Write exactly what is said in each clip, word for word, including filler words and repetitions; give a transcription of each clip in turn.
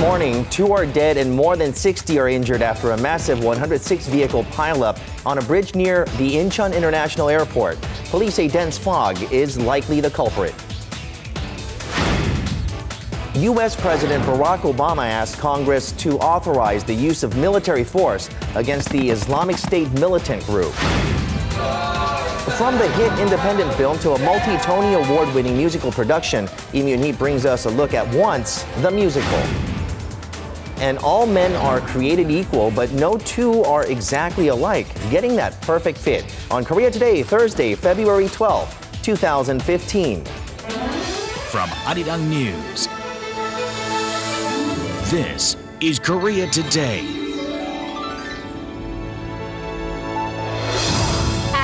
morning, two are dead and more than sixty are injured after a massive one hundred six vehicle pileup on a bridge near the Incheon International Airport. Police say dense fog is likely the culprit. U S President Barack Obama asked Congress to authorize the use of military force against the Islamic State Militant Group. From the hit independent film to a multi-Tony award-winning musical production, Imyunhee brings us a look at Once, the musical. And all men are created equal, but no two are exactly alike, getting that perfect fit. On Korea Today, Thursday, February twelfth, two thousand fifteen. From Arirang News, this is Korea Today.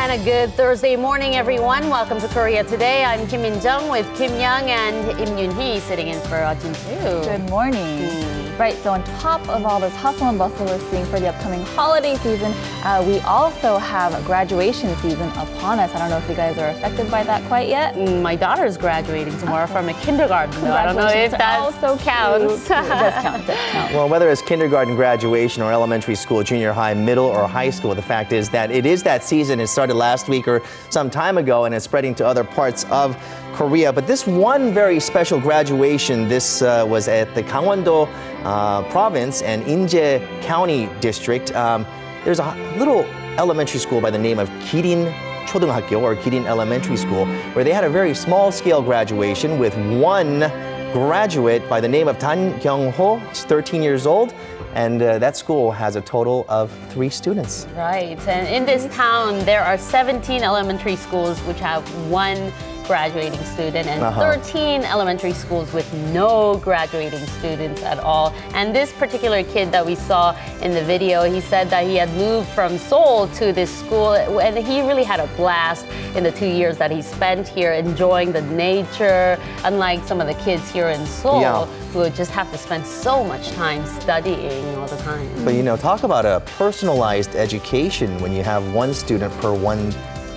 A good Thursday morning, everyone. Welcome to Korea Today. I'm Kim In-jung with Kim Young and Im Yoon-hee sitting in for Ajin Soo. Good morning. Mm. Right, so on top of all this hustle and bustle we're seeing for the upcoming holiday season, uh, we also have graduation season upon us. I don't know if you guys are affected by that quite yet. Mm, my daughter's graduating tomorrow okay. from a kindergarten. So I don't know if that also counts. It does count, it does count. Well, whether it's kindergarten, graduation, or elementary school, junior high, middle, or high school, the fact is that it is that season. It started last week or some time ago, and it's spreading to other parts of Korea. But this one very special graduation, this uh, was at the Gangwon-do uh, province and Inje county district. Um, there's a little elementary school by the name of Kirin Chodung-Hakkyo, or Kirin Elementary School, where they had a very small-scale graduation with one graduate by the name of Tan Kyung-ho. She's thirteen years old. And uh, that school has a total of three students. Right, and in this town, there are seventeen elementary schools which have one graduating student and uh-huh. thirteen elementary schools with no graduating students at all. And this particular kid that we saw in the video, he said that he had moved from Seoul to this school, and he really had a blast in the two years that he spent here enjoying the nature, unlike some of the kids here in Seoul yeah. who just have to spend so much time studying all the time. But you know, talk about a personalized education when you have one student per one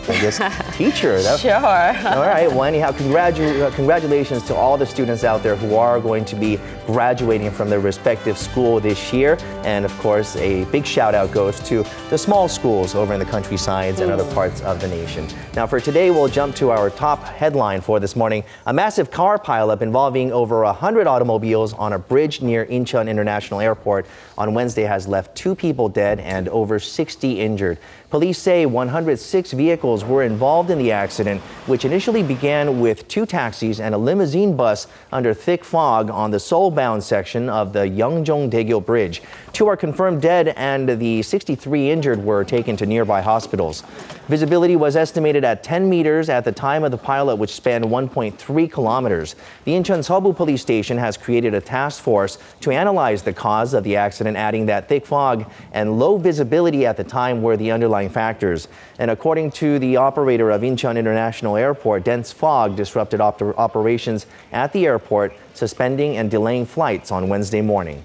I guess, teacher. That, sure. All right. Well, anyhow, congratu uh, congratulations to all the students out there who are going to be graduating from their respective school this year. And, of course, a big shout-out goes to the small schools over in the countrysides mm. and other parts of the nation. Now, for today, we'll jump to our top headline for this morning. A massive car pileup involving over one hundred automobiles on a bridge near Incheon International Airport on Wednesday has left two people dead and over sixty injured. Police say one hundred six vehicles were involved in the accident, which initially began with two taxis and a limousine bus under thick fog on the Seoul-bound section of the Yeongjong-daegyo bridge. Two are confirmed dead and the sixty-three injured were taken to nearby hospitals. Visibility was estimated at ten meters at the time of the pileup, which spanned one point three kilometers. The Incheon-seobu Police Station has created a task force to analyze the cause of the accident, adding that thick fog and low visibility at the time were the underlying factors. And according to the The operator of Incheon International Airport, dense fog disrupted op operations at the airport, suspending and delaying flights on Wednesday morning.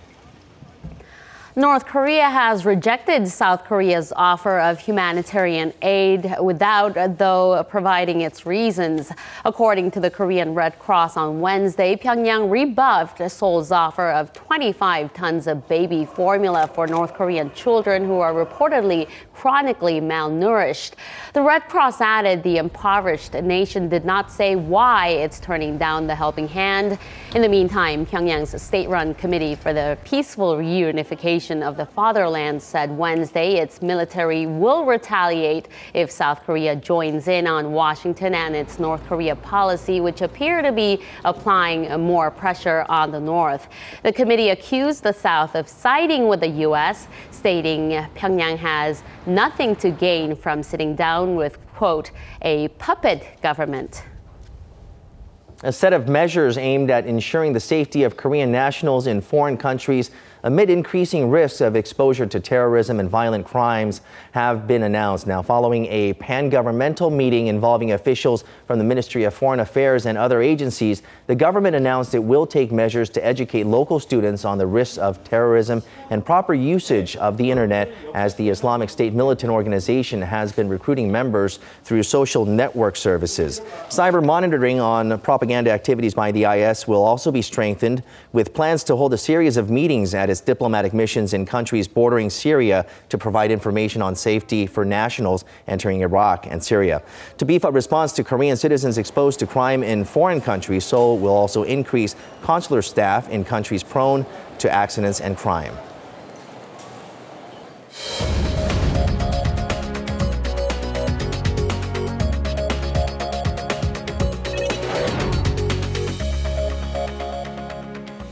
North Korea has rejected South Korea's offer of humanitarian aid without, though, providing its reasons. According to the Korean Red Cross on Wednesday, Pyongyang rebuffed Seoul's offer of twenty-five tons of baby formula for North Korean children who are reportedly chronically malnourished. The Red Cross added the impoverished nation did not say why it's turning down the helping hand. In the meantime, Pyongyang's state-run Committee for the Peaceful Reunification of the Fatherland said Wednesday its military will retaliate if South Korea joins in on Washington and its North Korea policy, which appear to be applying more pressure on the North. The committee accused the South of siding with the U S, stating Pyongyang has nothing to gain from sitting down with, quote, a puppet government. A set of measures aimed at ensuring the safety of Korean nationals in foreign countries amid increasing risks of exposure to terrorism and violent crimes have been announced. Now, following a pan-governmental meeting involving officials from the Ministry of Foreign Affairs and other agencies, the government announced it will take measures to educate local students on the risks of terrorism and proper usage of the internet, as the Islamic State Militant Organization has been recruiting members through social network services. Cyber monitoring on propaganda activities by the I S will also be strengthened, with plans to hold a series of meetings at its diplomatic missions in countries bordering Syria to provide information on safety for nationals entering Iraq and Syria. To beef up response to Korean citizens exposed to crime in foreign countries, Seoul will also increase consular staff in countries prone to accidents and crime.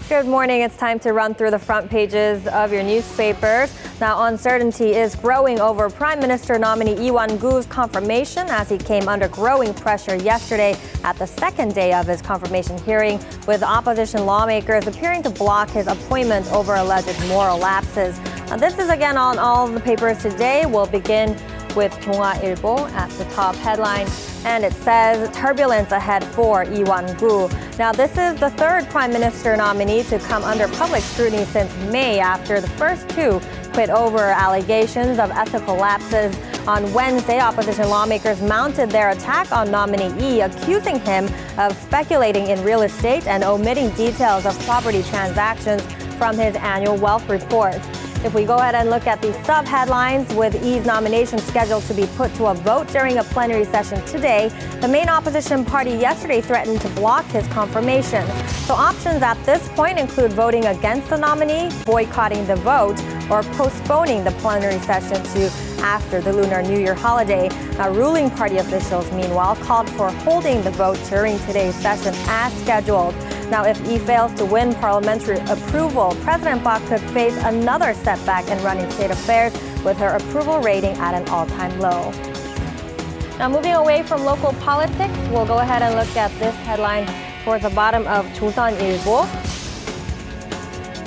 Good morning. It's time to run through the front pages of your newspapers. Now, uncertainty is growing over Prime Minister nominee Lee Wan-gu's confirmation, as he came under growing pressure yesterday at the second day of his confirmation hearing, with opposition lawmakers appearing to block his appointment over alleged moral lapses. Now, this is again on all of the papers today. We'll begin with Dong-a Ilbo at the top headline. And it says, turbulence ahead for Lee Wan-gu. Now, this is the third prime minister nominee to come under public scrutiny since May, after the first two quit over allegations of ethical lapses. On Wednesday, opposition lawmakers mounted their attack on nominee Lee, accusing him of speculating in real estate and omitting details of property transactions from his annual wealth report. If we go ahead and look at the sub-headlines, with Lee's nomination scheduled to be put to a vote during a plenary session today, the main opposition party yesterday threatened to block his confirmation. So options at this point include voting against the nominee, boycotting the vote, or postponing the plenary session to after the Lunar New Year holiday. Now, ruling party officials, meanwhile, called for holding the vote during today's session as scheduled. Now, if Lee fails to win parliamentary approval, President Park could face another setback in running state affairs, with her approval rating at an all-time low. Now, moving away from local politics, we'll go ahead and look at this headline towards the bottom of Chosun Ilbo.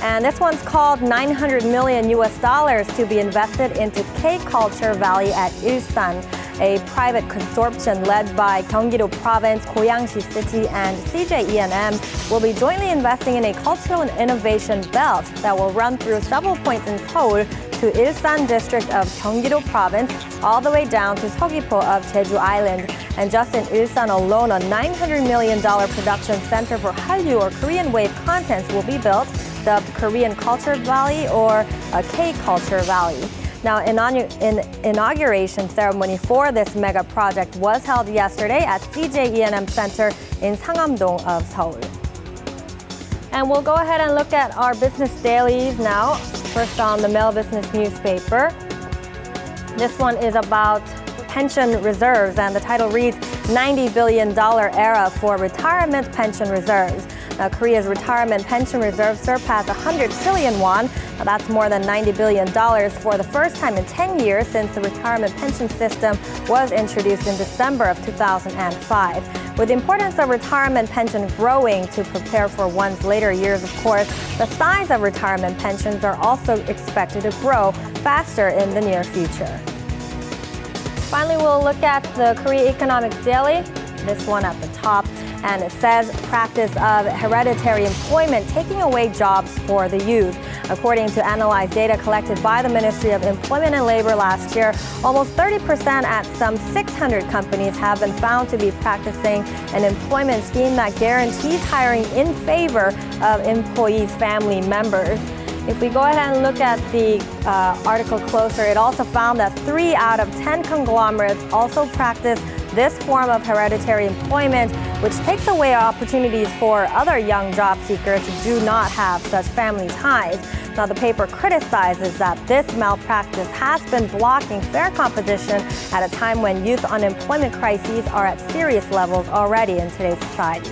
And this one's called nine hundred million U S dollars to be invested into K-Culture Valley at Ulsan. A private consortium led by Gyeonggi-do Province, Goyang-si City, and C J E N M will be jointly investing in a cultural and innovation belt that will run through several points in Seoul to Ilsan district of Gyeonggi-do Province, all the way down to Seogwipo of Jeju Island. And just in Ulsan alone, a nine hundred million dollars production center for Hallyu or Korean wave contents will be built, dubbed Korean Culture Valley or a K-Culture Valley. Now, an inauguration ceremony for this mega project was held yesterday at C J E N M Center in Sangam-dong of Seoul. And we'll go ahead and look at our business dailies now. First on the Mail Business Newspaper. This one is about pension reserves, and the title reads, ninety billion dollars era for retirement pension reserves. Now, Korea's retirement pension reserve surpassed one hundred trillion won. Now, that's more than ninety billion dollars for the first time in ten years since the retirement pension system was introduced in December of two thousand five. With the importance of retirement pension growing to prepare for one's later years, of course, the size of retirement pensions are also expected to grow faster in the near future. Finally, we'll look at the Korea Economic Daily, this one at the top. And it says, practice of hereditary employment taking away jobs for the youth. According to analyzed data collected by the Ministry of Employment and Labor last year, almost thirty percent at some six hundred companies have been found to be practicing an employment scheme that guarantees hiring in favor of employees' family members. If we go ahead and look at the uh, article closer, it also found that three out of ten conglomerates also practice this form of hereditary employment, which takes away opportunities for other young job seekers who do not have such family ties. Now, the paper criticizes that this malpractice has been blocking fair competition at a time when youth unemployment crises are at serious levels already in today's society.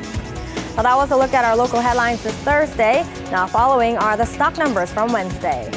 Well, that was a look at our local headlines this Thursday. Now, following are the stock numbers from Wednesday.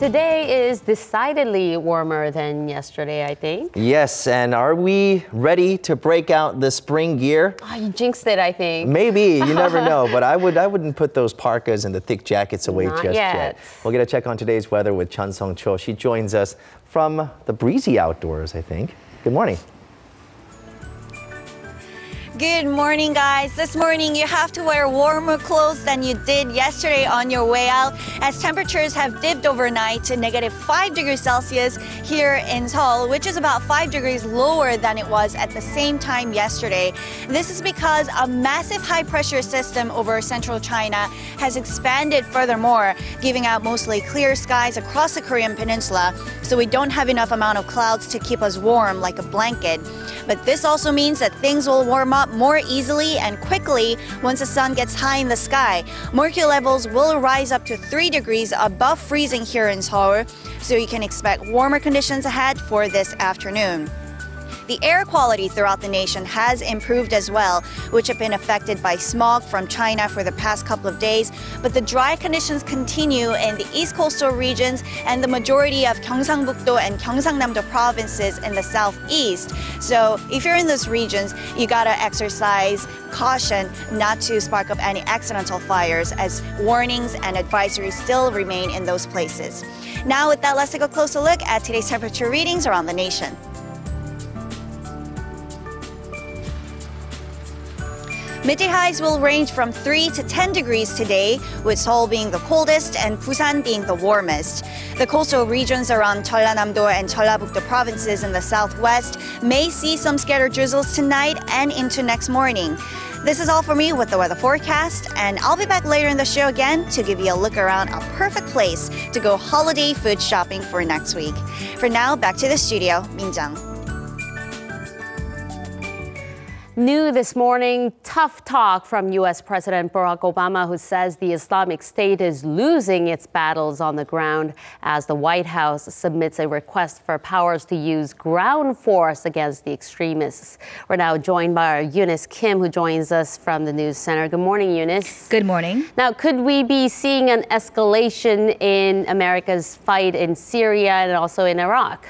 Today is decidedly warmer than yesterday, I think. Yes, and are we ready to break out the spring gear? Oh, you jinxed it, I think. Maybe, you never know, but I, would, I wouldn't put those parkas and the thick jackets away Not just yet. yet. We'll get a check on today's weather with Chan Song Cho. She joins us from the breezy outdoors, I think. Good morning. Good morning, guys. This morning you have to wear warmer clothes than you did yesterday on your way out, as temperatures have dipped overnight to negative five degrees Celsius here in Seoul, which is about five degrees lower than it was at the same time yesterday. This is because a massive high pressure system over central China has expanded furthermore, giving out mostly clear skies across the Korean peninsula, so we don't have enough amount of clouds to keep us warm like a blanket. But this also means that things will warm up more easily and quickly once the sun gets high in the sky. Mercury levels will rise up to three degrees above freezing here in Seoul, so you can expect warmer conditions ahead for this afternoon. The air quality throughout the nation has improved as well, which have been affected by smog from China for the past couple of days. But the dry conditions continue in the east coastal regions and the majority of Gyeongsangbuk-do and Gyeongsangnam-do provinces in the southeast. So if you're in those regions, you gotta exercise caution not to spark up any accidental fires, as warnings and advisories still remain in those places. Now with that, let's take a closer look at today's temperature readings around the nation. Midday highs will range from three to ten degrees today, with Seoul being the coldest and Busan being the warmest. The coastal regions around Jeollanam-do and Jeollabuk-do provinces in the southwest may see some scattered drizzles tonight and into next morning. This is all for me with the weather forecast, and I'll be back later in the show again to give you a look around a perfect place to go holiday food shopping for next week. For now, back to the studio. Min-jang. New this morning, tough talk from U S President Barack Obama, who says the Islamic State is losing its battles on the ground as the White House submits a request for powers to use ground force against the extremists. We're now joined by our Eunice Kim, who joins us from the News Center. Good morning, Eunice. Good morning. Now, could we be seeing an escalation in America's fight in Syria and also in Iraq?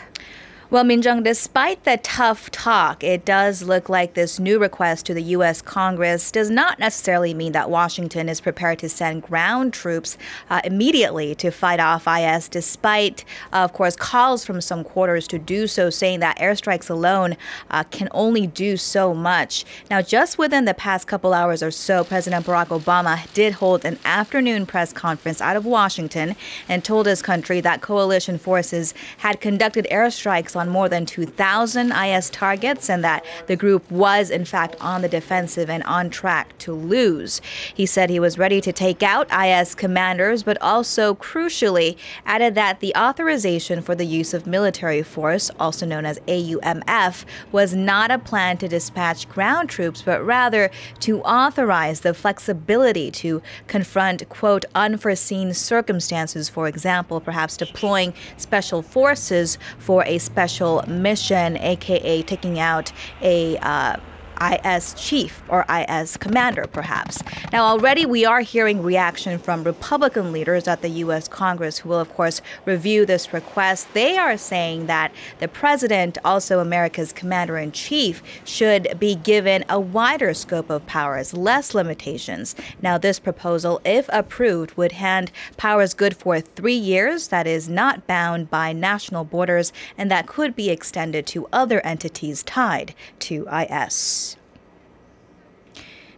Well, Min-jung, despite the tough talk, it does look like this new request to the U S Congress does not necessarily mean that Washington is prepared to send ground troops uh, immediately to fight off I S, despite, uh, of course, calls from some quarters to do so, saying that airstrikes alone uh, can only do so much. Now, just within the past couple hours or so, President Barack Obama did hold an afternoon press conference out of Washington and told his country that coalition forces had conducted airstrikes on more than two thousand I S targets, and that the group was, in fact, on the defensive and on track to lose. He said he was ready to take out I S commanders, but also, crucially, added that the authorization for the use of military force, also known as A U M F, was not a plan to dispatch ground troops, but rather to authorize the flexibility to confront, quote, unforeseen circumstances, for example, perhaps deploying special forces for a special mission, A K A taking out a uh I S chief or I S commander, perhaps. Now, already we are hearing reaction from Republican leaders at the U S Congress, who will, of course, review this request. They are saying that the president, also America's commander-in-chief, should be given a wider scope of powers, less limitations. Now, this proposal, if approved, would hand powers good for three years, that is not bound by national borders, and that could be extended to other entities tied to I S.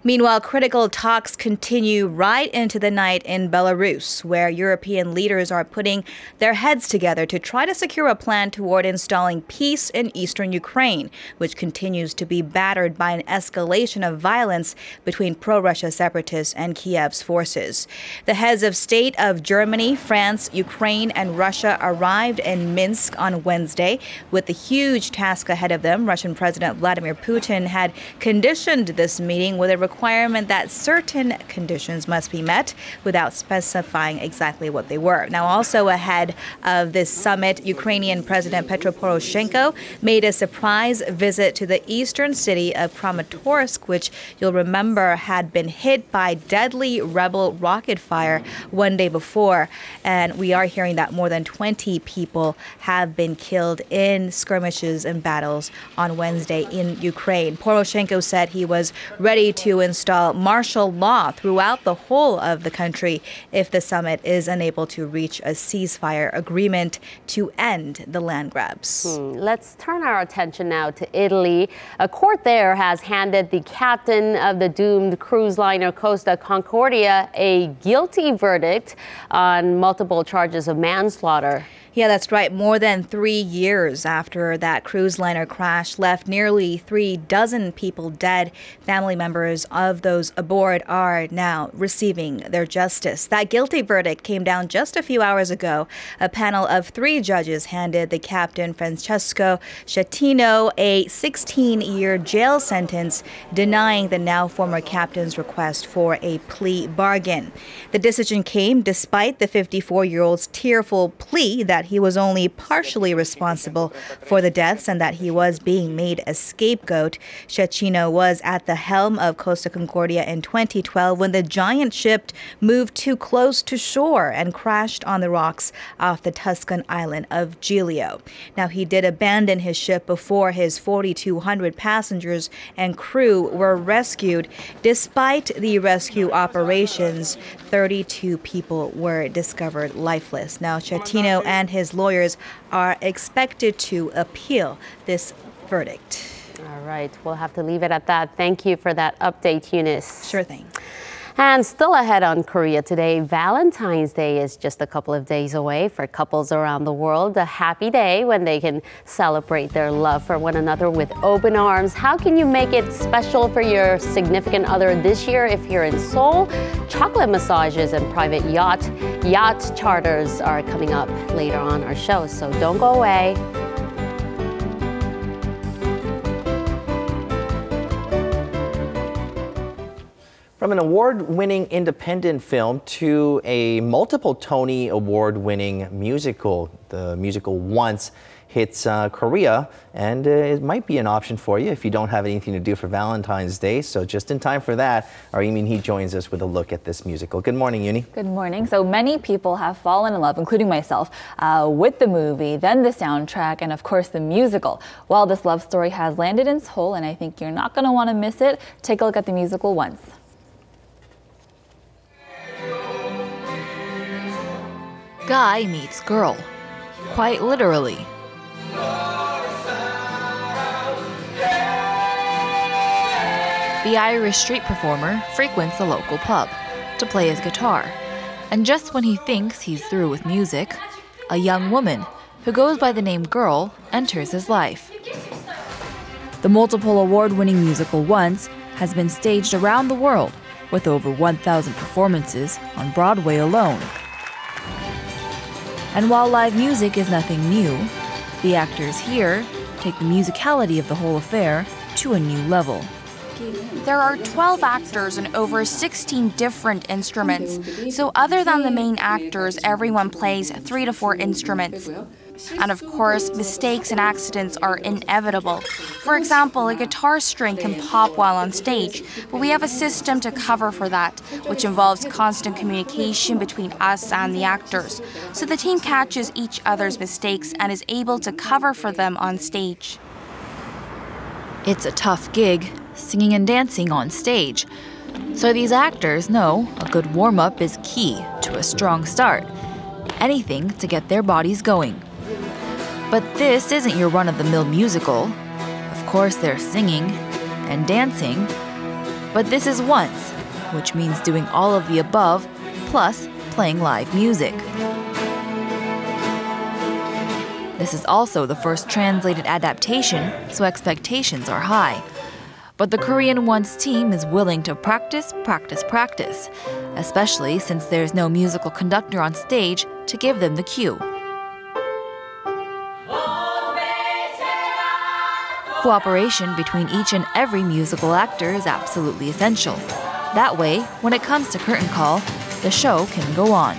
Meanwhile, critical talks continue right into the night in Belarus, where European leaders are putting their heads together to try to secure a plan toward installing peace in eastern Ukraine, which continues to be battered by an escalation of violence between pro-Russia separatists and Kiev's forces. The heads of state of Germany, France, Ukraine, and Russia arrived in Minsk on Wednesday with the huge task ahead of them. Russian President Vladimir Putin had conditioned this meeting with a requirement that certain conditions must be met without specifying exactly what they were. Now, also ahead of this summit, Ukrainian President Petro Poroshenko made a surprise visit to the eastern city of Kramatorsk, which you'll remember had been hit by deadly rebel rocket fire one day before. And we are hearing that more than twenty people have been killed in skirmishes and battles on Wednesday in Ukraine. Poroshenko said he was ready to install martial law throughout the whole of the country if the summit is unable to reach a ceasefire agreement to end the land grabs. Hmm. Let's turn our attention now to Italy. A court there has handed the captain of the doomed cruise liner Costa Concordia a guilty verdict on multiple charges of manslaughter. Yeah, that's right. More than three years after that cruise liner crash left nearly three dozen people dead, family members of those aboard are now receiving their justice. That guilty verdict came down just a few hours ago. A panel of three judges handed the captain, Francesco Schettino, a sixteen-year jail sentence, denying the now former captain's request for a plea bargain. The decision came despite the fifty-four-year-old's tearful plea that he was only partially responsible for the deaths and that he was being made a scapegoat. Schettino was at the helm of Costa Concordia in twenty twelve when the giant ship moved too close to shore and crashed on the rocks off the Tuscan island of Giglio. Now, he did abandon his ship before his forty-two hundred passengers and crew were rescued. Despite the rescue operations, thirty-two people were discovered lifeless. Now, Schettino and his lawyers are expected to appeal this verdict. All right, we'll have to leave it at that. Thank you for that update, Eunice. Sure thing. And still ahead on Korea Today, Valentine's Day is just a couple of days away for couples around the world. A happy day when they can celebrate their love for one another with open arms. How can you make it special for your significant other this year if you're in Seoul? Chocolate massages and private yacht, yacht charters are coming up later on our show, so don't go away. From an award-winning independent film to a multiple Tony award-winning musical, the musical Once hits uh, Korea, and uh, it might be an option for you if you don't have anything to do for Valentine's Day. So just in time for that, our Emin Hee joins us with a look at this musical. Good morning, Uni. Good morning. So many people have fallen in love, including myself, uh, with the movie, then the soundtrack, and of course the musical. Well, this love story has landed in Seoul, and I think you're not going to want to miss it. Take a look at the musical Once. Guy meets girl, quite literally. The Irish street performer frequents a local pub to play his guitar, and just when he thinks he's through with music, a young woman who goes by the name Girl enters his life. The multiple award-winning musical Once has been staged around the world with over one thousand performances on Broadway alone. And while live music is nothing new, the actors here take the musicality of the whole affair to a new level. There are twelve actors and over sixteen different instruments. So other than the main actors, everyone plays three to four instruments. And of course, mistakes and accidents are inevitable. For example, a guitar string can pop while on stage, but we have a system to cover for that, which involves constant communication between us and the actors. So the team catches each other's mistakes and is able to cover for them on stage. It's a tough gig, singing and dancing on stage. So these actors know a good warm-up is key to a strong start. Anything to get their bodies going. But this isn't your run-of-the-mill musical. Of course, they're singing and dancing. But this is Once, which means doing all of the above, plus playing live music. This is also the first translated adaptation, so expectations are high. But the Korean Once team is willing to practice, practice, practice, especially since there's no musical conductor on stage to give them the cue. Cooperation between each and every musical actor is absolutely essential. That way, when it comes to curtain call, the show can go on.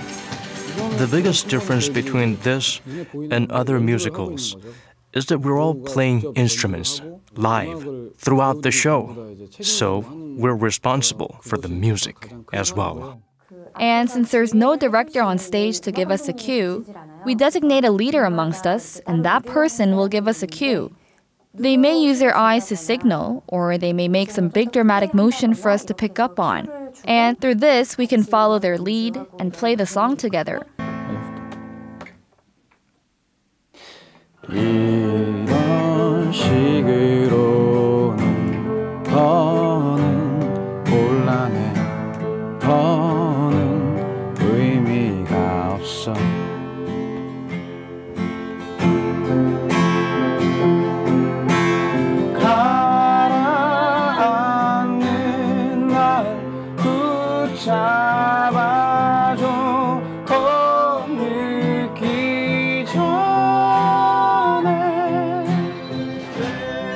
The biggest difference between this and other musicals is that we're all playing instruments live throughout the show, so we're responsible for the music as well. And since there's no director on stage to give us a cue, we designate a leader amongst us, and that person will give us a cue. They may use their eyes to signal, or they may make some big dramatic motion for us to pick up on. And through this, we can follow their lead and play the song together.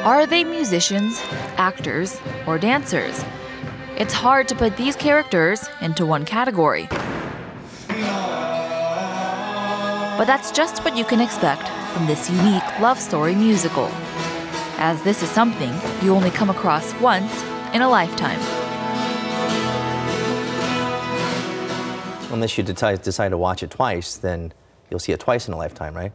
Are they musicians, actors, or dancers? It's hard to put these characters into one category. But that's just what you can expect from this unique love story musical, as this is something you only come across once in a lifetime. Unless you decide, decide to watch it twice, then you'll see it twice in a lifetime, right?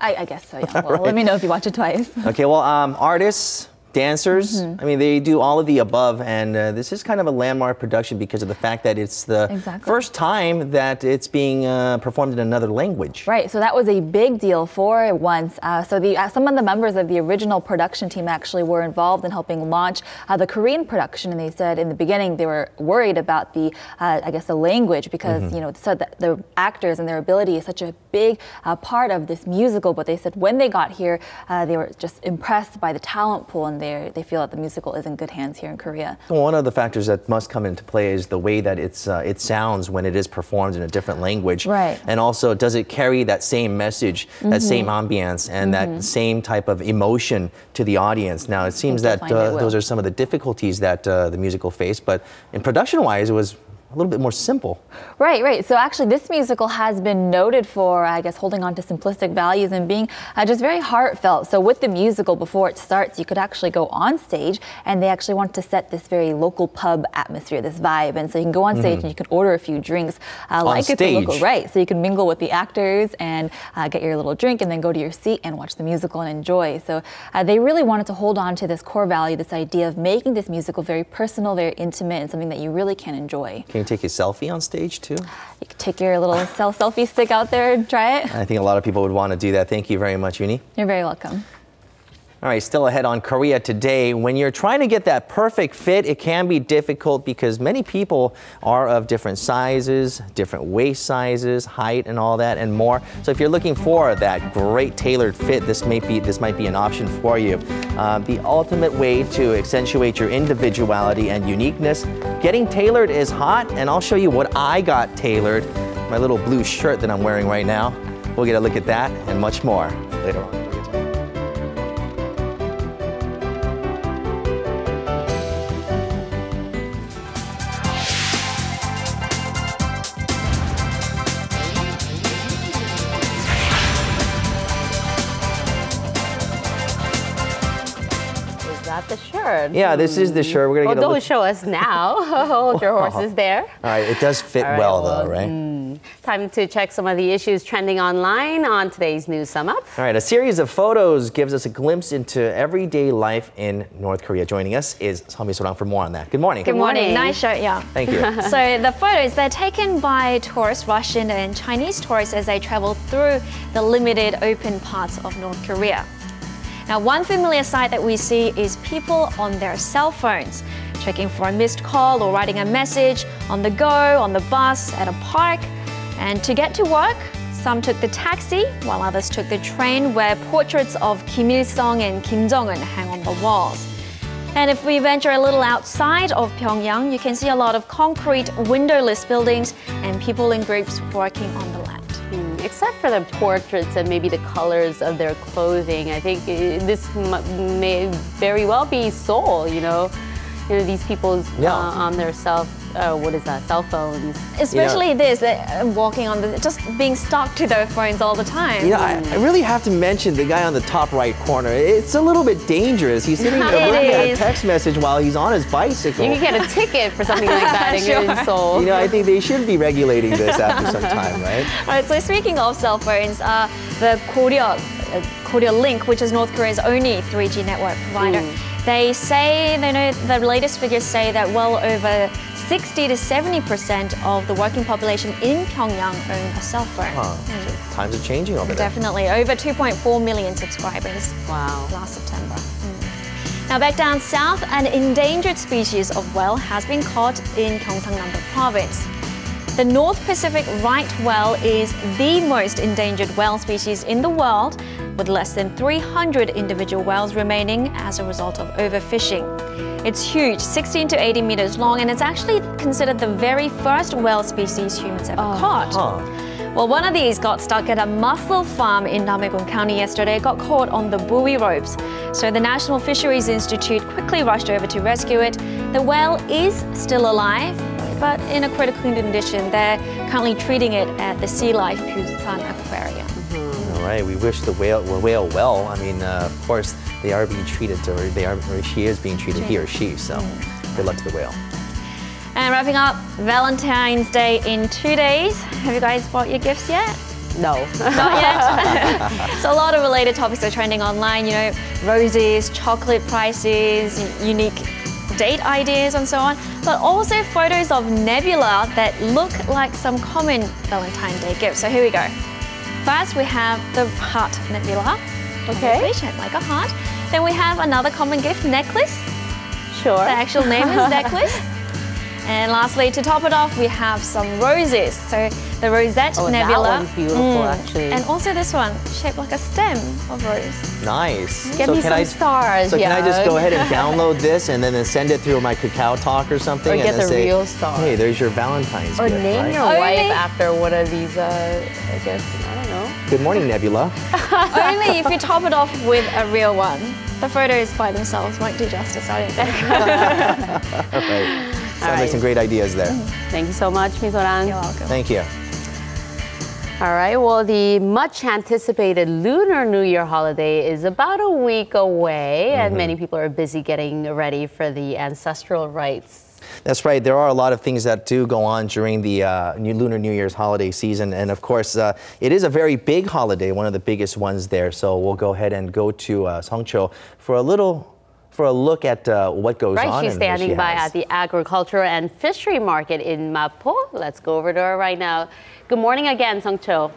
I, I guess so, yeah. Well, right. Let me know if you watch it twice. Okay, well, um, artists, dancers, mm-hmm. I mean, they do all of the above, and uh, this is kind of a landmark production because of the fact that it's the exactly. first time that it's being uh, performed in another language. Right, so that was a big deal for once. Uh, so the, uh, some of the members of the original production team actually were involved in helping launch uh, the Korean production, and they said in the beginning they were worried about the, uh, I guess, the language because, mm-hmm. you know, so that the actors and their ability is such a big uh, part of this musical, but they said when they got here, uh, they were just impressed by the talent pool, and They, they feel that the musical is in good hands here in Korea. Well, one of the factors that must come into play is the way that it's, uh, it sounds when it is performed in a different language. Right. And also, does it carry that same message, mm-hmm. that same ambience, and mm-hmm. that same type of emotion to the audience? Now, it seems that uh, those are some of the difficulties that uh, the musical faced, but in production-wise, it was a little bit more simple. Right, right. So actually this musical has been noted for, I guess, holding on to simplistic values and being uh, just very heartfelt. So with the musical, before it starts, you could actually go on stage, and they actually want to set this very local pub atmosphere, this vibe. And so you can go on stage mm. and you can order a few drinks. Uh, on like stage? It's local, right. So you can mingle with the actors and uh, get your little drink and then go to your seat and watch the musical and enjoy. So uh, they really wanted to hold on to this core value, this idea of making this musical very personal, very intimate, and something that you really can enjoy. Can you take your selfie on stage too? You can take your little selfie stick out there and try it. I think a lot of people would want to do that. Thank you very much, Uni. You're very welcome. All right, still ahead on Korea Today. When you're trying to get that perfect fit, it can be difficult because many people are of different sizes, different waist sizes, height, and all that and more. So if you're looking for that great tailored fit, this may be this might be an option for you. Um, the ultimate way to accentuate your individuality and uniqueness, getting tailored is hot, and I'll show you what I got tailored. My little blue shirt that I'm wearing right now. We'll get a look at that and much more later on. Yeah, this is the shirt. We're gonna well, get a don't look. Show us now. Hold your horses there. All right, it does fit right, well, well though, right? Mm. Time to check some of the issues trending online on today's News Sum Up. All right, a series of photos gives us a glimpse into everyday life in North Korea. Joining us is Seomi Sorang for more on that. Good morning. Good morning. Good morning. Nice shirt, yeah. Thank you. So the photos, they're taken by tourists, Russian and Chinese tourists, as they travel through the limited open parts of North Korea. Now, one familiar sight that we see is people on their cell phones, checking for a missed call or writing a message on the go, on the bus, at a park. And to get to work, some took the taxi, while others took the train, where portraits of Kim Il-sung and Kim Jong-un hang on the walls. And if we venture a little outside of Pyongyang, you can see a lot of concrete windowless buildings and people in groups working on the land. except for the portraits and maybe the colors of their clothing. I think this may very well be Seoul, you know. You know, these people's yeah. uh, on their self, uh, what is that, cell phones. Especially you know, this, uh, walking on the, just being stuck to their phones all the time. You know, mm. I, I really have to mention the guy on the top right corner. It's a little bit dangerous. He's sitting there looking at a text message while he's on his bicycle. You can get a ticket for something like that in sure. your Seoul. You know, I think they should be regulating this after some time, right? All right, so speaking of cell phones, uh, the Korea, uh, Korea Link, which is North Korea's only three G network provider, mm. They say, they know, the latest figures say that well over sixty to seventy percent of the working population in Pyongyang own a cell phone. Huh. Mm. So times are changing over there. Definitely. Over two point four million subscribers wow. last September. Mm. Now back down south, an endangered species of whale has been caught in Gyeongsangnam-do province. The North Pacific right whale is the most endangered whale species in the world, with less than three hundred individual whales remaining as a result of overfishing. It's huge, sixteen to eighty meters long, and it's actually considered the very first whale species humans ever oh, caught. Huh. Well, one of these got stuck at a mussel farm in Namhaegung County yesterday. It got caught on the buoy ropes. So the National Fisheries Institute quickly rushed over to rescue it. The whale is still alive, but in a critical condition. They're currently treating it at the Sea Life Busan Aquarium. All right, we wish the whale, whale well. I mean, uh, of course, they are being treated, or they are, or she is being treated, he or she, so good luck to the whale. And wrapping up, Valentine's Day in two days. Have you guys bought your gifts yet? No. Not yet? So a lot of related topics are trending online, you know, roses, chocolate prices, unique date ideas and so on, but also photos of nebula that look like some common Valentine's Day gifts. So here we go. First, we have the heart nebula. Okay. Shaped like a heart. Then we have another common gift, necklace. Sure. The actual name is necklace. And lastly, to top it off, we have some roses. So the rosette oh, nebula. That one's beautiful, mm. actually. And also this one, shaped like a stem of rose. Nice. Give so me can some I, stars. So yeah. can I just go ahead and download this and then send it through my Kakao Talk or something? Or and get then the say, real star. Hey, there's your Valentine's or gift. Or name right? your Only wife after one of these, uh, I guess. Good morning, Nebula. Only if you top it off with a real one. The photos by themselves won't do justice, I don't think. Right. Sounds right. like some great ideas there. Thank you so much, Misorang. You're welcome. Thank you. All right, well, the much-anticipated Lunar New Year holiday is about a week away, mm-hmm. and many people are busy getting ready for the ancestral rites. That's right. There are a lot of things that do go on during the uh, new Lunar New Year's holiday season. And of course, uh, it is a very big holiday, one of the biggest ones there. So we'll go ahead and go to uh, Songcho for a little for a look at uh, what goes right, on. Right, she's standing by at the agriculture and fishery market in Mapo. Let's go over to her right now. Good morning again, Songcho.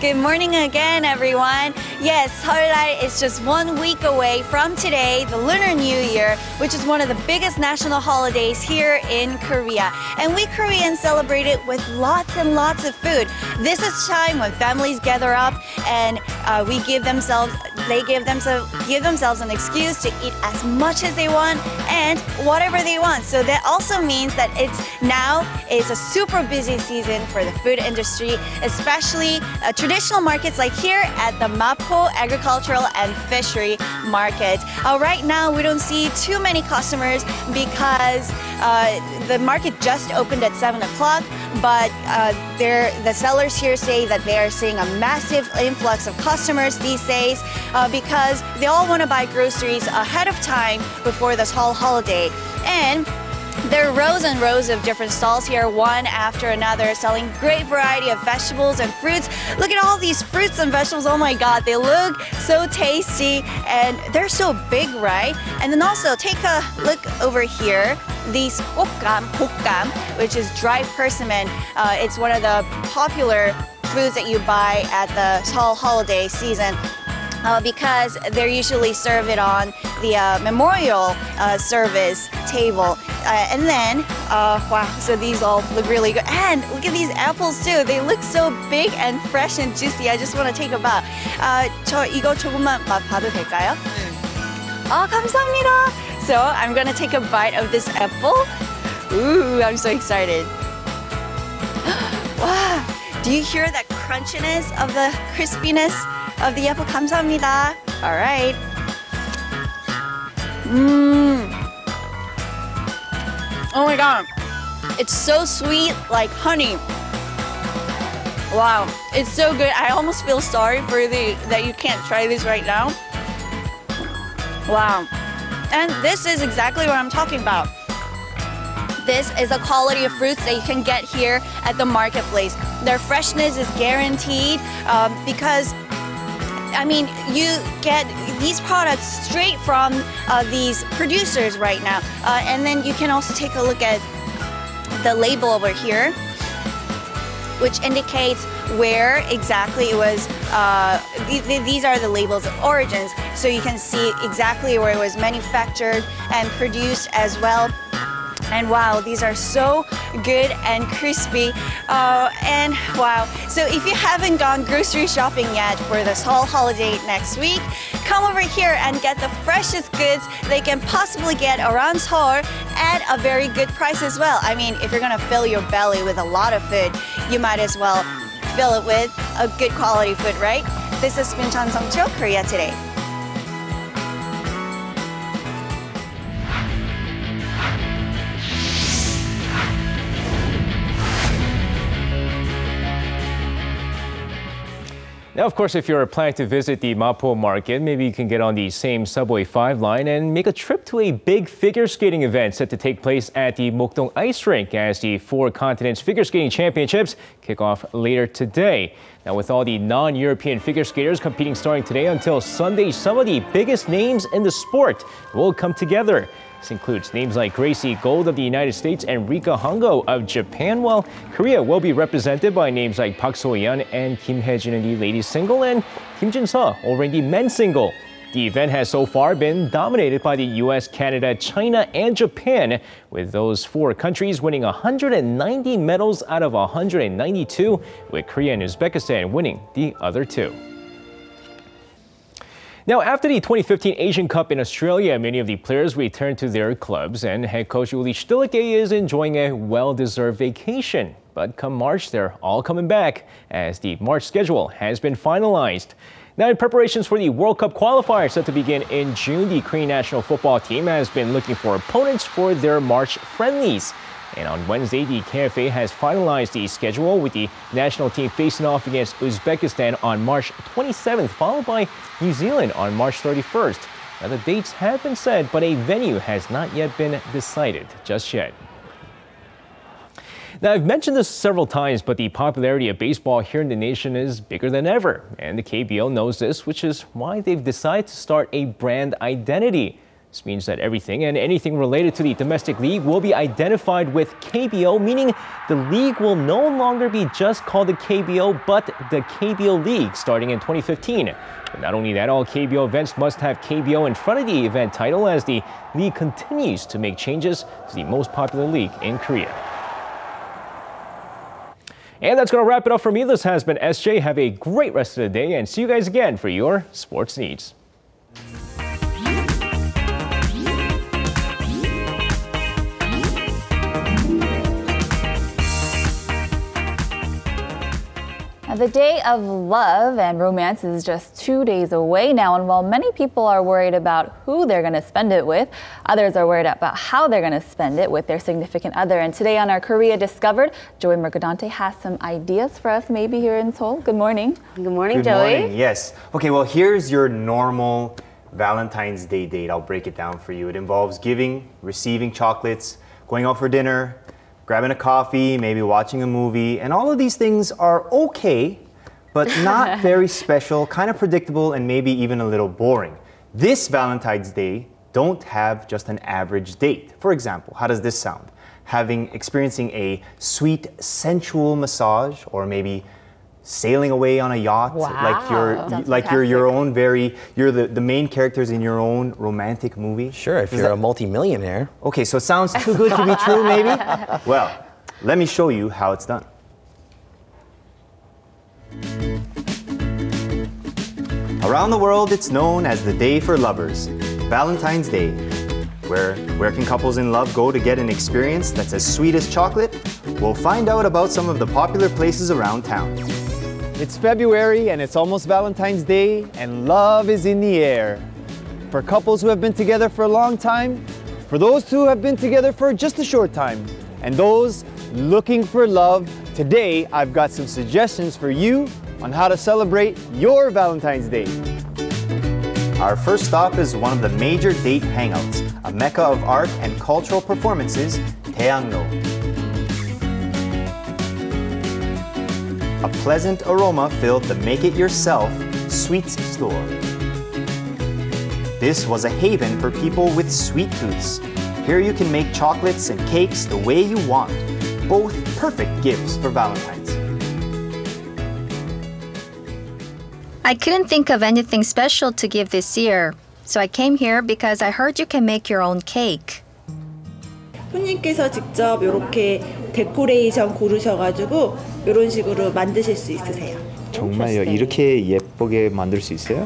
Good morning again, everyone. Yes, Seolal is just one week away from today, the Lunar New Year, which is one of the biggest national holidays here in Korea. And we Koreans celebrate it with lots and lots of food. This is time when families gather up and uh, we give themselves, they give themselves, give themselves an excuse to eat as much as they want and whatever they want. So that also means that it's now is a super busy season for the food industry, especially uh, traditional. Traditional markets like here at the Mapo Agricultural and Fishery Market. Uh, right now, we don't see too many customers because uh, the market just opened at seven o'clock, but uh, the sellers here say that they are seeing a massive influx of customers these days uh, because they all want to buy groceries ahead of time before this whole holiday. And there are rows and rows of different stalls here, one after another, selling great variety of vegetables and fruits. Look at all these fruits and vegetables. Oh my God, they look so tasty and they're so big, right? And then also take a look over here. These gokkam, gokkam, which is dried persimmon. Uh, it's one of the popular foods that you buy at the Seoul holiday season. Uh, because they're usually serve it on the uh, memorial uh, service table. Uh, and then, uh, wow, so these all look really good. And look at these apples too. They look so big and fresh and juicy. I just want to take a bite. Uh, 저 이거 조금만 봐도 될까요? 아, 감사합니다. So I'm going to take a bite of this apple. Ooh, I'm so excited. Wow, do you hear that crunchiness of the crispiness of the apple? 감사합니다. All right. Mmm. Oh my god. It's so sweet, like honey. Wow, it's so good. I almost feel sorry for the that you can't try this right now. Wow. And this is exactly what I'm talking about. This is the quality of fruits that you can get here at the marketplace. Their freshness is guaranteed um, because, I mean, you get these products straight from uh, these producers right now. Uh, and then you can also take a look at the label over here, which indicates where exactly it was, uh, th th these are the labels of origins. So you can see exactly where it was manufactured and produced as well. And wow, these are so good and crispy. Uh, and wow, so if you haven't gone grocery shopping yet for this whole holiday next week, come over here and get the freshest goods they can possibly get around Seoul at a very good price as well. I mean, if you're gonna fill your belly with a lot of food, you might as well fill it with a good quality food, right? This has been Chan Song Cho, Korea Today. Now, of course, if you're planning to visit the Mapo market, maybe you can get on the same Subway five line and make a trip to a big figure skating event set to take place at the Mokdong Ice Rink as the Four Continents Figure Skating Championships kick off later today. Now, with all the non-European figure skaters competing starting today until Sunday, some of the biggest names in the sport will come together. This includes names like Gracie Gold of the United States and Rika Hongo of Japan, while Korea will be represented by names like Park So-yeon and Kim Hye-jin in the ladies' single and Kim Jin-seo over in the men's single. The event has so far been dominated by the U S, Canada, China, and Japan, with those four countries winning one hundred ninety medals out of one hundred ninety-two, with Korea and Uzbekistan winning the other two. Now, after the twenty fifteen Asian Cup in Australia, many of the players returned to their clubs, and head coach Uli Stoiche is enjoying a well-deserved vacation. But come March, they're all coming back, as the March schedule has been finalized. Now, in preparations for the World Cup qualifier set to begin in June, the Korean national football team has been looking for opponents for their March friendlies. And on Wednesday, the K F A has finalized the schedule with the national team facing off against Uzbekistan on March twenty-seventh, followed by New Zealand on March thirty-first. Now, the dates have been set, but a venue has not yet been decided just yet. Now, I've mentioned this several times, but the popularity of baseball here in the nation is bigger than ever. And the K B O knows this, which is why they've decided to start a brand identity. This means that everything and anything related to the domestic league will be identified with K B O, meaning the league will no longer be just called the K B O, but the K B O League starting in twenty fifteen. But not only that, all K B O events must have K B O in front of the event title as the league continues to make changes to the most popular league in Korea. And that's going to wrap it up for me. This has been S J. Have a great rest of the day and see you guys again for your sports needs. The day of love and romance is just two days away now, and while many people are worried about who they're going to spend it with, others are worried about how they're going to spend it with their significant other. And today on our Korea Discovered, Joey Mercadante has some ideas for us maybe here in Seoul. Good morning. Good morning, Good Joey. Good morning, yes. Okay, well, here's your normal Valentine's Day date. I'll break it down for you. It involves giving, receiving chocolates, going out for dinner, grabbing a coffee, maybe watching a movie, and all of these things are okay, but not very special, kind of predictable, and maybe even a little boring. This Valentine's Day, don't have just an average date. For example, how does this sound? Having, experiencing a sweet, sensual massage, or maybe sailing away on a yacht, wow, like you're That's like fantastic. you're your own very you're the, the main characters in your own romantic movie. Sure, if Is you're that, a multi-millionaire. Okay, so it sounds too good to be true, maybe? Well, let me show you how it's done. Around the world, it's known as the Day for Lovers, Valentine's Day. Where, where can couples in love go to get an experience that's as sweet as chocolate We'll find out about some of the popular places around town. It's February and it's almost Valentine's Day, and love is in the air. For couples who have been together for a long time, for those who have been together for just a short time, and those looking for love, today I've got some suggestions for you on how to celebrate your Valentine's Day. Our first stop is one of the major date hangouts, a mecca of art and cultural performances, Daeangno. A pleasant aroma filled the make-it-yourself sweets store. This was a haven for people with sweet tooths. Here you can make chocolates and cakes the way you want, both perfect gifts for Valentine's. I couldn't think of anything special to give this year, so I came here because I heard you can make your own cake. 손님께서 직접 이렇게 데코레이션 고르셔가지고 이런 식으로 만드실 수 있으세요. 정말요? 이렇게 예쁘게 만들 수 있어요?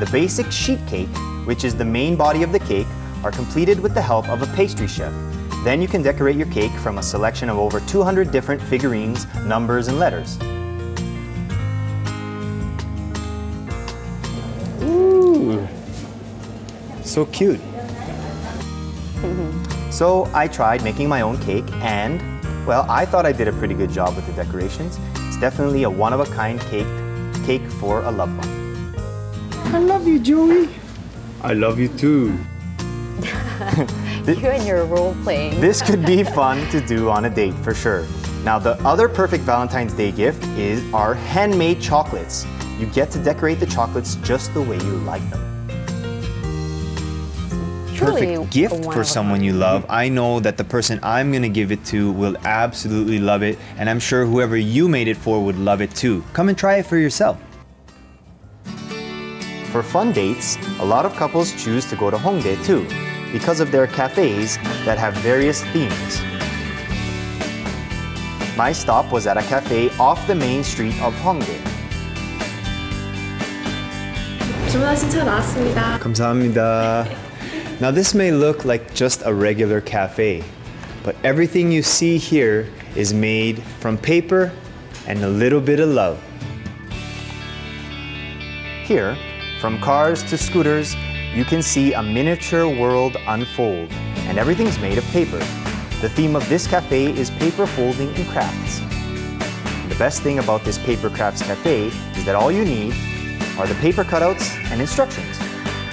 The basic sheet cake, which is the main body of the cake, are completed with the help of a pastry chef. Then you can decorate your cake from a selection of over two hundred different figurines, numbers, and letters. Ooh, so cute. So I tried making my own cake and, well, I thought I did a pretty good job with the decorations. It's definitely a one-of-a-kind cake, cake for a loved one. I love you, Joey. I love you too. You and your role playing. This could be fun to do on a date for sure. Now, the other perfect Valentine's Day gift is our handmade chocolates. You get to decorate the chocolates just the way you like them. Perfect gift for someone you love. I know that the person I'm gonna give it to will absolutely love it, and I'm sure whoever you made it for would love it too. Come and try it for yourself. For fun dates, a lot of couples choose to go to Hongdae too, because of their cafes that have various themes. My stop was at a cafe off the main street of Hongdae. 주문하신 차 나왔습니다. 감사합니다. Now this may look like just a regular cafe, but everything you see here is made from paper and a little bit of love. Here, from cars to scooters, you can see a miniature world unfold, and everything's made of paper. The theme of this cafe is paper folding and crafts. The best thing about this paper crafts cafe is that all you need are the paper cutouts and instructions.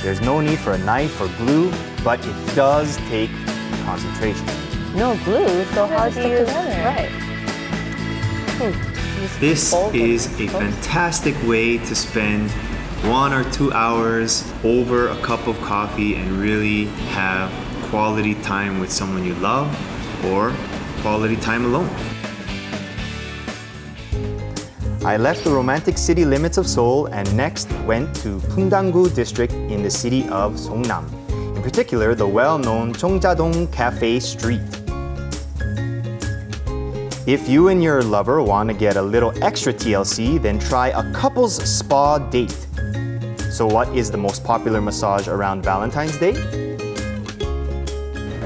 There's no need for a knife or glue, but it does take concentration. No glue, so hard to do right. Hmm. This is a fantastic way to spend one or two hours over a cup of coffee and really have quality time with someone you love or quality time alone. I left the romantic city limits of Seoul and next went to Pungdang-gu district in the city of Songnam, in particular the well-known Chongjadong Cafe Street. If you and your lover want to get a little extra T L C, then try a couple's spa date. So what is the most popular massage around Valentine's Day?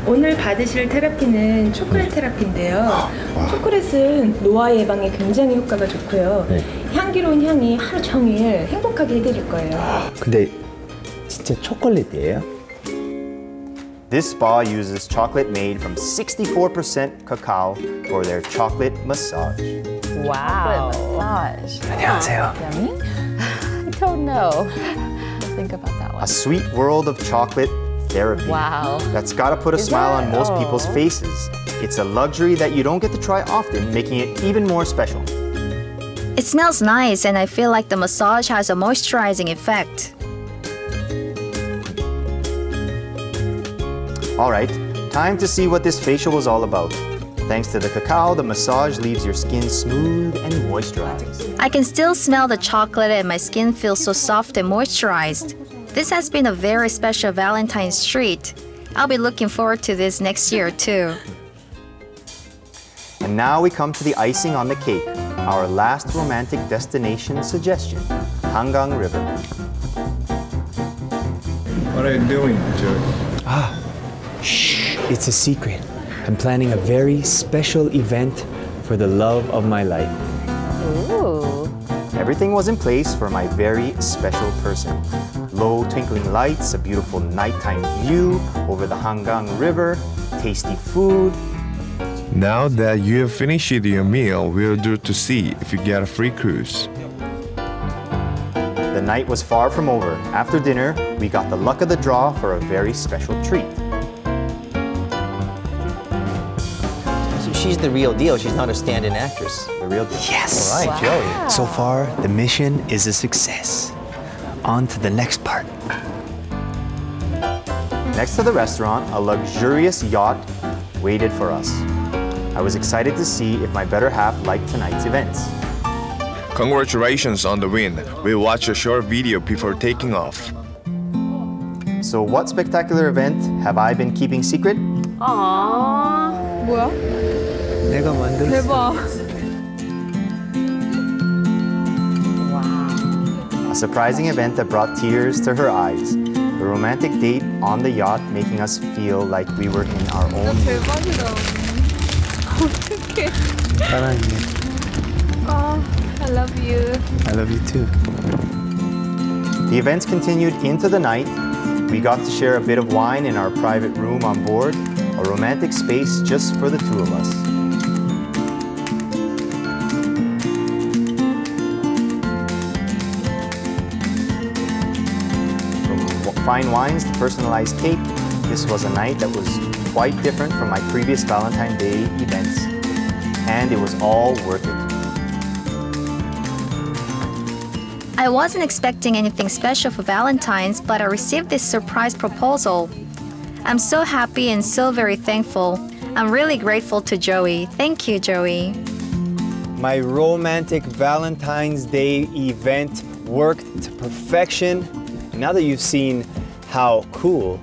오늘 받으실 테라피는 초콜릿 테라피인데요. 초콜릿은 노화 예방에 굉장히 효과가 좋고요. 네. 향기로운 향이 하루 종일 행복하게 해드릴 거예요. 근데 진짜 초콜릿이에요? This spa uses chocolate made from sixty-four percent cacao for their chocolate massage. Wow. Chocolate massage. 안녕하세요. Yummy. Oh no, think about that one. A sweet world of chocolate therapy. Wow. That's gotta put a Is smile that? on most oh. people's faces. It's a luxury that you don't get to try often, making it even more special. It smells nice and I feel like the massage has a moisturizing effect. All right, time to see what this facial was all about. Thanks to the cacao, the massage leaves your skin smooth and moisturized. I can still smell the chocolate and my skin feels so soft and moisturized. This has been a very special Valentine's treat. I'll be looking forward to this next year too. And now we come to the icing on the cake, our last romantic destination suggestion, Hangang River. What are you doing, Joe? Ah, shh, it's a secret. I'm planning a very special event for the love of my life. Ooh. Everything was in place for my very special person. Low twinkling lights, a beautiful nighttime view over the Hangang River, tasty food. Now that you have finished your meal, we'll do to see if you get a free cruise. The night was far from over. After dinner, we got the luck of the draw for a very special treat. So she's the real deal. She's not a stand-in actress. The real deal. Yes. All right, wow. Joey. So far, the mission is a success. On to the next part. Next to the restaurant, a luxurious yacht waited for us. I was excited to see if my better half liked tonight's events. Congratulations on the win. We'll watch a short video before taking off. So what spectacular event have I been keeping secret? Aww. 뭐야? 내가 만든 대박. Wow. A surprising event that brought tears to her eyes. The romantic date on the yacht making us feel like we were in our own. Oh, I love you. I love you too. The events continued into the night. We got to share a bit of wine in our private room on board, a romantic space just for the two of us. Fine wines to personalized cake, this was a night that was quite different from my previous Valentine's Day events. And it was all worth it. I wasn't expecting anything special for Valentine's, but I received this surprise proposal. I'm so happy and so very thankful. I'm really grateful to Joey. Thank you, Joey. My romantic Valentine's Day event worked to perfection. Now that you've seen how cool,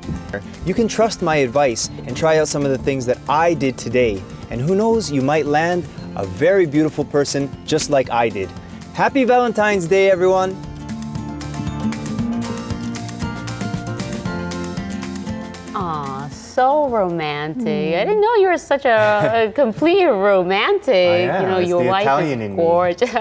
you can trust my advice and try out some of the things that I did today. And who knows, you might land a very beautiful person just like I did. Happy Valentine's Day, everyone. Aw, so romantic. Mm. I didn't know you were such a, a complete romantic. Oh, yeah. You know, it's your wife Italian is gorgeous.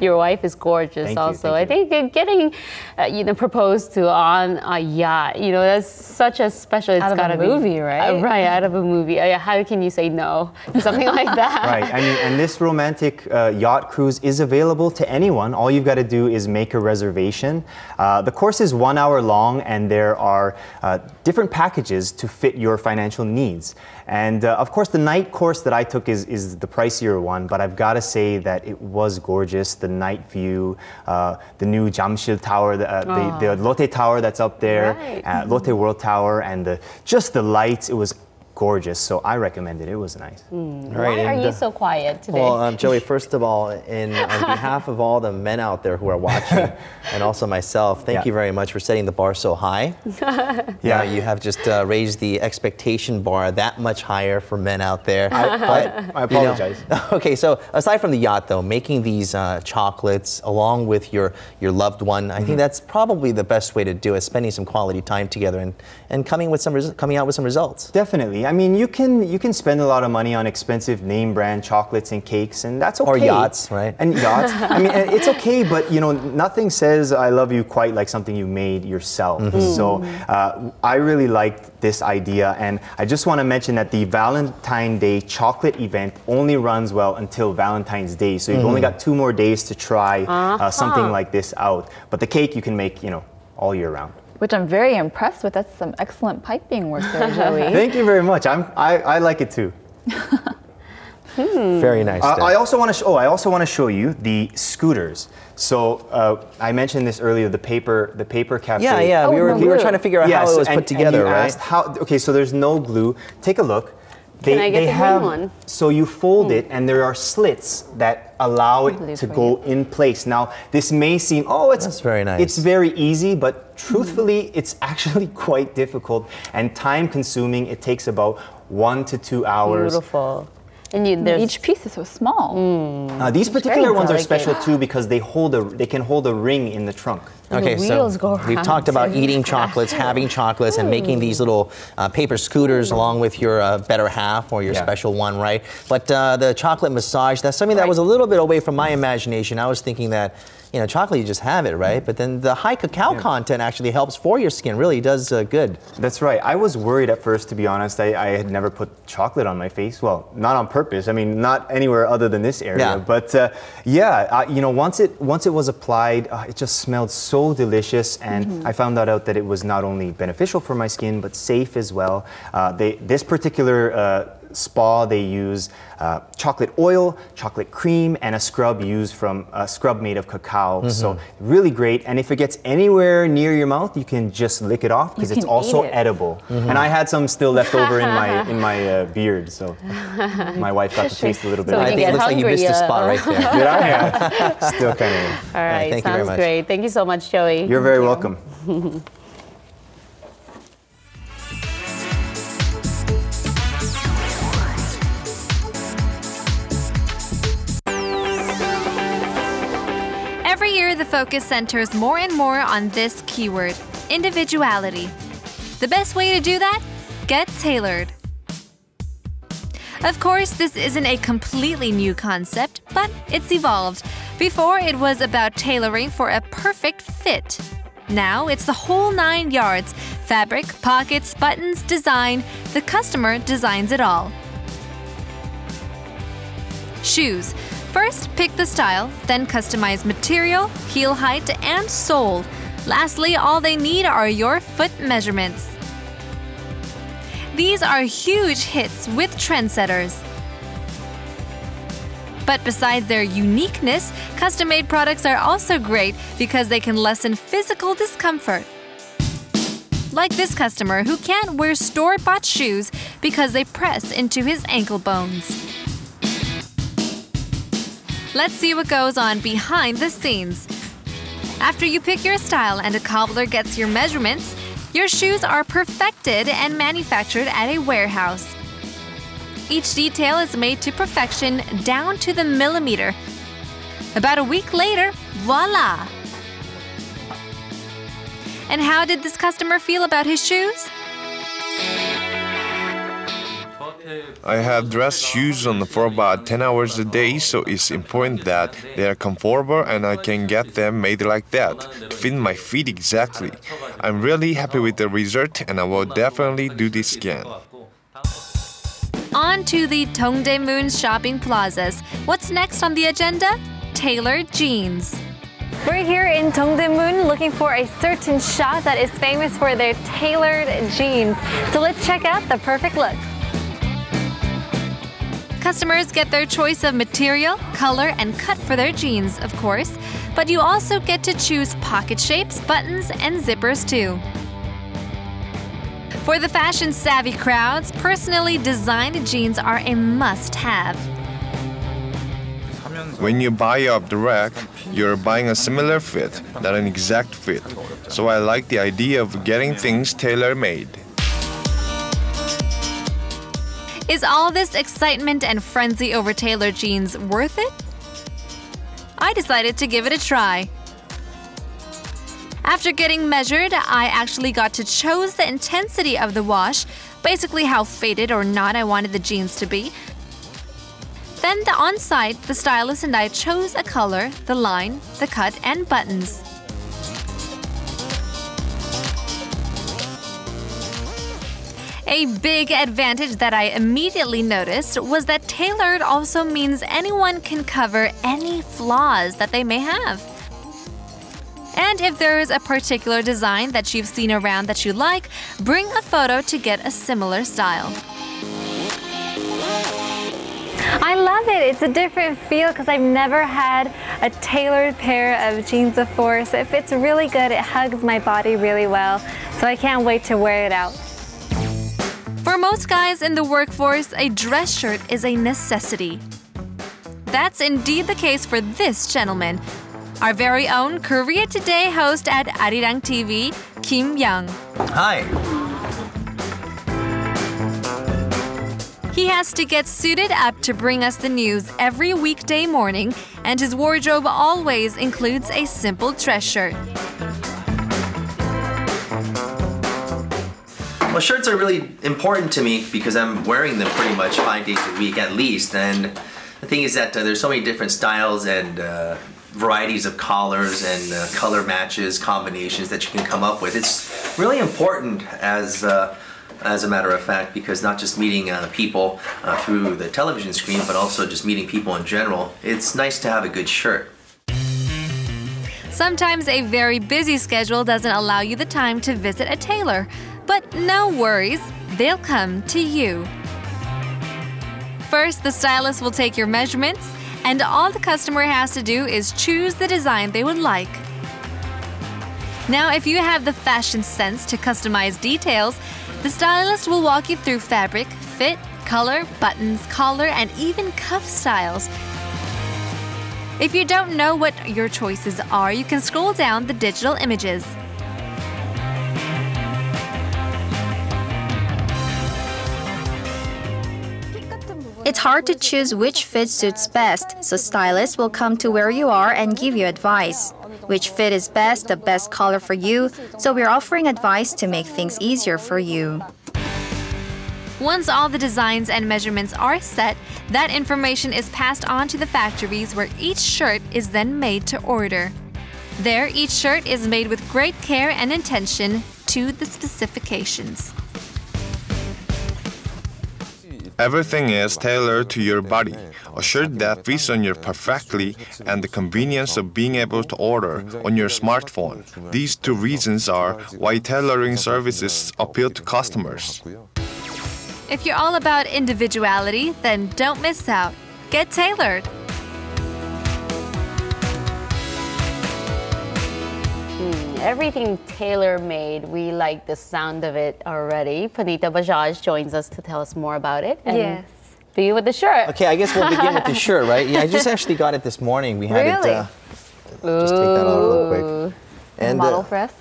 Your wife is gorgeous thank also. You, I you. think getting uh, you know, proposed to on a yacht, you know, that's such a special, it's out got of a, a movie, right? Uh, right, out of a movie. Uh, how can you say no? Something like that. Right, I mean, and this romantic uh, yacht cruise is available to anyone. All you've got to do is make a reservation. Uh, the course is one hour long and there are uh, different packages packages to fit your financial needs. And uh, of course, the night course that I took is, is the pricier one, but I've got to say that it was gorgeous. The night view, uh, the new Jamsil Tower, the, uh, the, the Lotte Tower that's up there, right. uh, Lotte World Tower, and the, just the lights, it was gorgeous. So I recommend it. It was nice. Mm. All right, Why are you uh, so quiet today? Well, um, Joey, first of all, in, on behalf of all the men out there who are watching, and also myself, thank yeah. you very much for setting the bar so high. yeah, now, you have just uh, raised the expectation bar that much higher for men out there. I, but, I, I apologize. You know, okay, so aside from the yacht, though, making these uh, chocolates along with your your loved one, mm-hmm. I think that's probably the best way to do it. Spending some quality time together and and coming with some coming out with some results. Definitely. I mean, you can you can spend a lot of money on expensive name brand chocolates and cakes, and that's okay. Or yachts, right? And yachts. I mean, it's okay, but you know, nothing says I love you quite like something you made yourself. Mm-hmm. So uh, I really liked this idea, and I just want to mention that the Valentine's Day chocolate event only runs well until Valentine's Day, so you've mm-hmm. only got two more days to try uh-huh. uh, something like this out. But the cake you can make, you know, all year round. Which I'm very impressed with. That's some excellent piping work there, Joey. Thank you very much. I'm, I, I like it too. hmm. Very nice. Uh, I also want to. Oh, I also want to show you the scooters. So uh, I mentioned this earlier. The paper, the paper cafe. Yeah, yeah. Oh, we were no we were trying to figure out yeah, how so, it was and, put together, and you right? Asked how, okay, so there's no glue. Take a look. They, Can I get they the have, one? So you fold mm. it, and there are slits that allow it to go it. in place. Now, this may seem, oh, it's That's very nice. It's very easy, but truthfully, mm. it's actually quite difficult and time-consuming. It takes about one to two hours. Beautiful. And you, each piece is so small. Mm. Uh, these it's particular ones are special too because they hold a, they can hold a ring in the trunk. Okay, so we've talked about eating chocolates, having chocolates, and making these little uh, paper scooters along with your uh, better half or your yeah. special one, right? But uh, the chocolate massage, that's something that right. was a little bit away from my imagination. I was thinking that, you know, chocolate, you just have it, right? But then the high cacao yeah. content actually helps for your skin, really does uh, good. That's right. I was worried at first, to be honest. I, I had never put chocolate on my face. Well, not on purpose. I mean, not anywhere other than this area. Yeah. But uh, yeah, I, you know, once it, once it was applied, uh, it just smelled so delicious. And mm-hmm. I found out that it was not only beneficial for my skin, but safe as well. Uh, they, this particular uh, spa, they use uh, chocolate oil, chocolate cream, and a scrub used from a scrub made of cacao. Mm-hmm. So really great. And if it gets anywhere near your mouth, you can just lick it off because it's also it. edible. Mm-hmm. And I had some still left over in my in my uh, beard, so my wife got to taste a little bit. So I think it looks hungry, like you missed yeah. a spot right there. Did I? Yeah. Still kind of. All right. Yeah, thank sounds you very much. Great. Thank you so much, Joey. You're very thank welcome. You. Every year, the focus centers more and more on this keyword, individuality. The best way to do that? Get tailored. Of course, this isn't a completely new concept, but it's evolved. Before, it was about tailoring for a perfect fit. Now, it's the whole nine yards. Fabric, pockets, buttons, design. The customer designs it all. Shoes. First, pick the style, then customize material, heel height, and sole. Lastly, all they need are your foot measurements. These are huge hits with trendsetters. But besides their uniqueness, custom-made products are also great because they can lessen physical discomfort. Like this customer who can't wear store-bought shoes because they press into his ankle bones. Let's see what goes on behind the scenes. After you pick your style and a cobbler gets your measurements, your shoes are perfected and manufactured at a warehouse. Each detail is made to perfection down to the millimeter. About a week later, voila! And how did this customer feel about his shoes? I have dressed shoes on for about ten hours a day, so it's important that they are comfortable and I can get them made like that, to fit my feet exactly. I'm really happy with the result and I will definitely do this again. On to the Dongdaemun shopping plazas. What's next on the agenda? Tailored jeans. We're here in Dongdaemun looking for a certain shop that is famous for their tailored jeans. So let's check out the perfect look. Customers get their choice of material, color, and cut for their jeans, of course, but you also get to choose pocket shapes, buttons, and zippers too. For the fashion-savvy crowds, personally designed jeans are a must-have. When you buy off the rack, you're buying a similar fit, not an exact fit. So I like the idea of getting things tailor-made. Is all this excitement and frenzy over tailored jeans worth it? I decided to give it a try. After getting measured, I actually got to choose the intensity of the wash, basically how faded or not I wanted the jeans to be. Then the on-site, the stylist and I chose a color, the line, the cut, and buttons. A big advantage that I immediately noticed was that tailored also means anyone can cover any flaws that they may have. And if there is a particular design that you've seen around that you like, bring a photo to get a similar style. I love it. It's a different feel because I've never had a tailored pair of jeans before, so it fits really good. It hugs my body really well, so I can't wait to wear it out. For most guys in the workforce, a dress shirt is a necessity. That's indeed the case for this gentleman. Our very own Korea Today host at Arirang T V, Kim Young. Hi. He has to get suited up to bring us the news every weekday morning, and his wardrobe always includes a simple dress shirt. Well, shirts are really important to me because I'm wearing them pretty much five days a week at least, and the thing is that uh, there's so many different styles and uh, varieties of collars and uh, color matches, combinations that you can come up with. It's really important as uh, as a matter of fact, because not just meeting uh, people uh, through the television screen, but also just meeting people in general. It's nice to have a good shirt. Sometimes a very busy schedule doesn't allow you the time to visit a tailor, but no worries, they'll come to you. First, the stylist will take your measurements, and all the customer has to do is choose the design they would like. Now, if you have the fashion sense to customize details, the stylist will walk you through fabric, fit, color, buttons, collar, and even cuff styles. If you don't know what your choices are, you can scroll down the digital images. It's hard to choose which fit suits best, so stylists will come to where you are and give you advice. Which fit is best, the best color for you, so we're offering advice to make things easier for you. Once all the designs and measurements are set, that information is passed on to the factories where each shirt is then made to order. There, each shirt is made with great care and attention to the specifications. Everything is tailored to your body. A shirt that fits on you perfectly and the convenience of being able to order on your smartphone. These two reasons are why tailoring services appeal to customers. If you're all about individuality, then don't miss out. Get tailored! Mm, everything tailor-made, we like the sound of it already. Panita Bajaj joins us to tell us more about it. And yes. Be with the shirt. Okay, I guess we'll begin with the shirt, right? Yeah, I just actually got it this morning. We had really? it. Uh, just take that out real quick. And model uh, for us?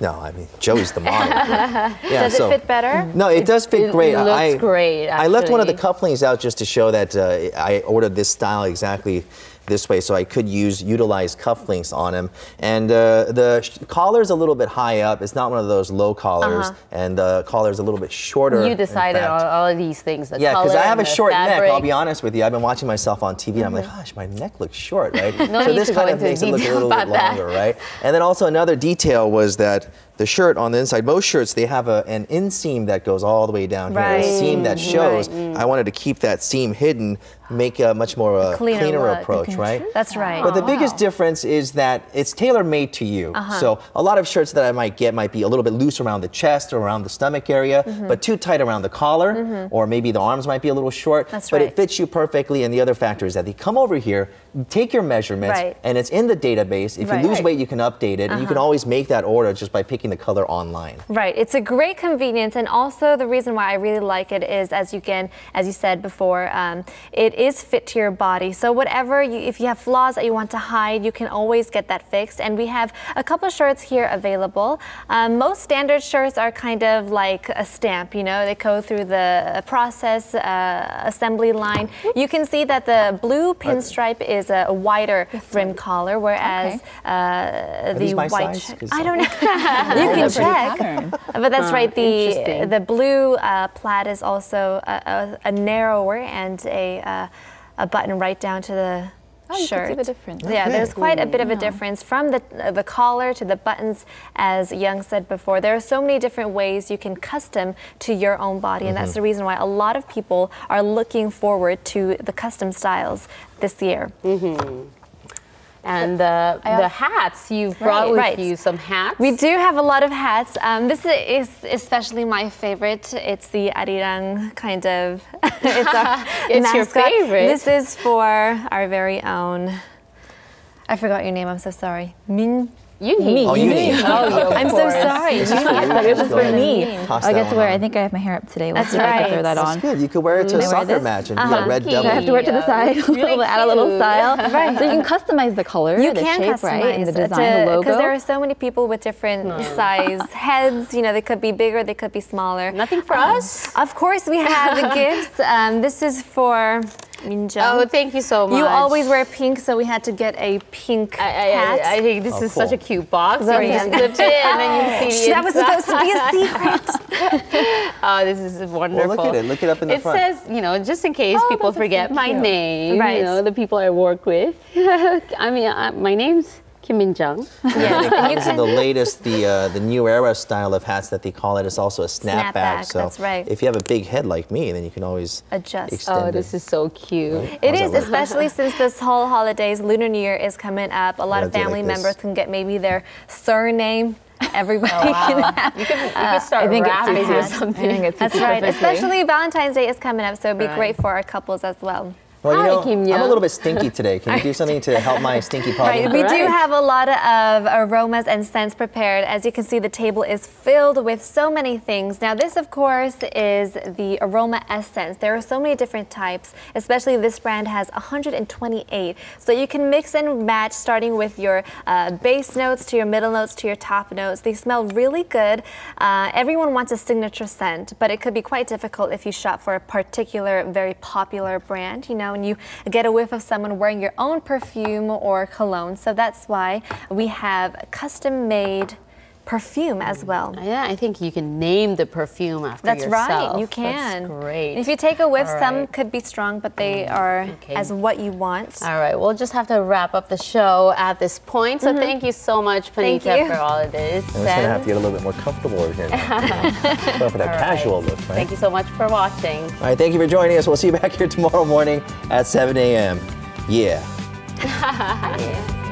No, I mean, Joey's the model. Yeah, does it so, fit better? No, it, it does fit it great. It looks I, great, actually. I left one of the cufflinks out just to show that uh, I ordered this style exactly this way, so I could use, utilize cufflinks on him. And uh, the collar's a little bit high up. It's not one of those low collars. Uh-huh. And the collar's a little bit shorter. You decided on all of these things, the yeah, collar, because I have a short fabric. neck, I'll be honest with you. I've been watching myself on T V, mm-hmm. and I'm like, gosh, my neck looks short, right? no so this kind of makes it look a little bit longer, that. right? And then also another detail was that the shirt on the inside, most shirts, they have a, an inseam that goes all the way down right. here, a seam that shows. Right. Mm. I wanted to keep that seam hidden, make a much more a cleaner, cleaner approach, look. right? That's right. But oh, the wow. biggest difference is that it's tailor-made to you. Uh-huh. So a lot of shirts that I might get might be a little bit loose around the chest or around the stomach area, mm-hmm. but too tight around the collar, mm-hmm. or maybe the arms might be a little short. That's right. But it fits you perfectly, and the other factor is that they come over here, take your measurements, right. and it's in the database. If right. you lose weight, you can update it, uh-huh. and you can always make that order just by picking the color online. Right, it's a great convenience, and also the reason why I really like it is, as you can, as you said before, um, it is fit to your body. So whatever, you, if you have flaws that you want to hide, you can always get that fixed. And we have a couple shirts here available. Um, most standard shirts are kind of like a stamp, you know, they go through the process, uh, assembly line. You can see that the blue pinstripe okay. is a wider rim collar, whereas okay. uh, the white, size? I don't know. You can check, but that's oh, right, the, the blue uh, plaid is also a, a, a narrower and a, uh, a button right down to the oh, shirt. You can see the difference. Okay. Yeah, there's quite a bit of a difference from the, uh, the collar to the buttons, as Young said before. There are so many different ways you can custom to your own body, and mm-hmm. that's the reason why a lot of people are looking forward to the custom styles this year. Mm-hmm. And the, the hats, you've brought right, with right. you some hats. We do have a lot of hats. Um, this is especially my favorite. It's the Arirang kind of. It's our it's mascot. Your favorite. This is for our very own. I forgot your name. I'm so sorry. Min. Yuni. Oh, Yuni. Oh, I'm so sorry. I thought it was for me. I get to wear. I think I have my hair up today. Let's see if I can throw that on. That's good. You could wear it to a soccer match and be a red devil. I have to wear it to the side. Add a little style. Right. So you can customize the color, the shape, right, and the design, the logo. Because there are so many people with different size heads. You know, they could be bigger, they could be smaller. Nothing for us. Of course, we have the gifts. This is for Minjeong. Oh, thank you so much. You always wear pink, so we had to get a pink I, I, hat. I, I think this oh, is cool. such a cute box. So you just zip it and then you see the That inside. was supposed to be a secret. Oh, this is wonderful. Well, look at it. Look it up in the it front. It says, you know, just in case oh, people forget so my name, right. you know, the people I work with. I mean, uh, my name's Kim Young. Yeah, and in the latest, the uh, the new era style of hats that they call it is also a snapback. Snapback, so that's right. If you have a big head like me, then you can always adjust. Extend oh, this it. Is so cute. Right? It How's is, especially since this whole holidays, Lunar New Year is coming up. A lot of family like members can get maybe their surname. Everybody oh, wow. can have. You can, you can start uh, I think rapping it's or something. I think it's that's right. Especially Valentine's Day is coming up, so it'd be right. great for our couples as well. Well, you know, Hi, Kim Young. I'm a little bit stinky today. Can you do something to help my stinky problem? Right, we do have a lot of aromas and scents prepared. As you can see, the table is filled with so many things. Now, this, of course, is the aroma essence. There are so many different types, especially this brand has one hundred twenty-eight. So you can mix and match, starting with your uh, base notes to your middle notes to your top notes. They smell really good. Uh, everyone wants a signature scent, but it could be quite difficult if you shop for a particular, very popular brand, you know. When you get a whiff of someone wearing your own perfume or cologne. So that's why we have custom-made perfume as well. Yeah, I think you can name the perfume after that's yourself. That's right, you can. That's great. And if you take a whiff, right. some could be strong, but they are okay. as what you want. All right, we'll just have to wrap up the show at this point. So mm-hmm. thank you so much, Panita, for all of this. I'm just going to have to get a little bit more comfortable over here. Go for that casual right. look, right? Thank you so much for watching. All right, thank you for joining us. We'll see you back here tomorrow morning at seven A M Yeah. yeah.